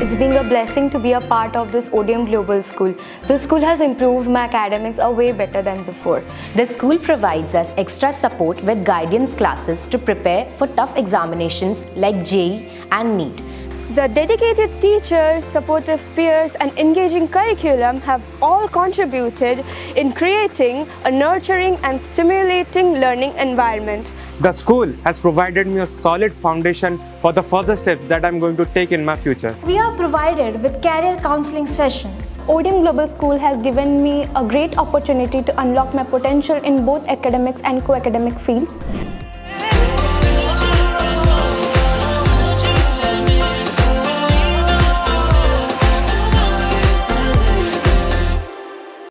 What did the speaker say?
It's been a blessing to be a part of this ODM Global School. This school has improved my academics a way better than before. The school provides us extra support with guidance classes to prepare for tough examinations like JEE and NEET. The dedicated teachers, supportive peers and engaging curriculum have all contributed in creating a nurturing and stimulating learning environment. The school has provided me a solid foundation for the further steps that I'm going to take in my future. We are provided with career counseling sessions. ODM Global School has given me a great opportunity to unlock my potential in both academics and co-academic fields.